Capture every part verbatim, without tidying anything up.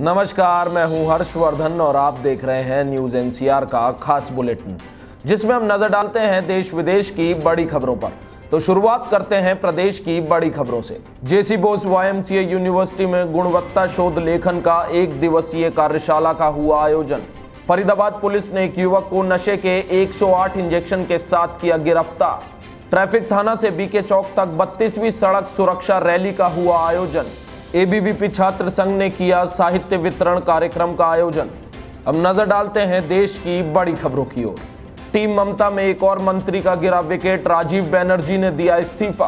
नमस्कार, मैं हूं हर्षवर्धन और आप देख रहे हैं न्यूज एनसीआर का खास बुलेटिन, जिसमें हम नजर डालते हैं देश विदेश की बड़ी खबरों पर। तो शुरुआत करते हैं प्रदेश की बड़ी खबरों से। JC Bose Y M C A university में गुणवत्ता शोध लेखन का एक दिवसीय कार्यशाला का हुआ आयोजन। फरीदाबाद पुलिस ने एक युवक को नशे के एक सौ आठ इंजेक्शन के साथ किया गिरफ्तार। ट्रैफिक थाना से बीके चौक तक बत्तीसवीं सड़क सुरक्षा रैली का हुआ आयोजन। ए बी वी पी छात्र संघ ने किया साहित्य वितरण कार्यक्रम का आयोजन। अब नजर डालते हैं देश की बड़ी खबरों की ओर। टीम ममता में एक और मंत्री का गिरा विकेट, राजीव बैनर्जी ने दिया इस्तीफा।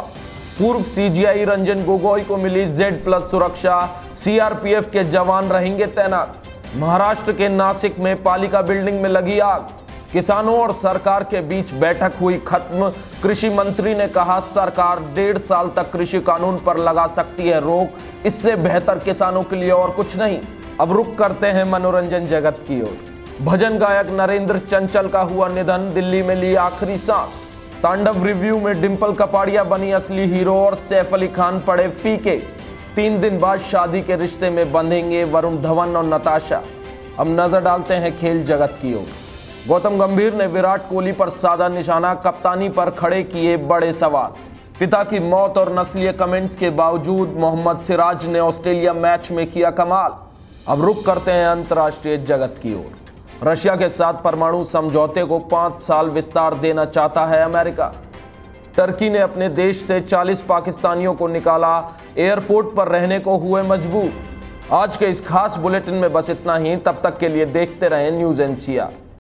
पूर्व सी जी आई रंजन गोगोई को मिली जेड प्लस सुरक्षा, सी आर पी एफ के जवान रहेंगे तैनात। महाराष्ट्र के नासिक में पालिका बिल्डिंग में लगी आग, किसानों और सरकार के बीच बैठक हुई खत्म। कृषि मंत्री ने कहा सरकार डेढ़ साल तक कृषि कानून पर लगा सकती है रोक, इससे बेहतर किसानों के लिए और कुछ नहीं। अब रुक करते हैं मनोरंजन जगत की ओर। भजन गायक नरेंद्र चंचल का हुआ निधन, दिल्ली में ली आखिरी सांस। तांडव रिव्यू में डिंपल कपाड़िया बनी असली हीरो और सैफ अली खान पड़े फीके। तीन दिन बाद शादी के रिश्ते में बंधेंगे वरुण धवन और नताशा। अब नजर डालते हैं खेल जगत की ओर। गौतम गंभीर ने विराट कोहली पर साधा निशाना, कप्तानी पर खड़े किए बड़े सवाल। पिता की मौत और नस्लीय कमेंट्स के बावजूद मोहम्मद सिराज ने ऑस्ट्रेलिया मैच में किया कमाल। अब रुक करते हैं अंतर्राष्ट्रीय जगत की ओर। रशिया के साथ परमाणु समझौते को पांच साल विस्तार देना चाहता है अमेरिका। टर्की ने अपने देश से चालीस पाकिस्तानियों को निकाला, एयरपोर्ट पर रहने को हुए मजबूर। आज के इस खास बुलेटिन में बस इतना ही। तब तक के लिए देखते रहें न्यूज एंडिया।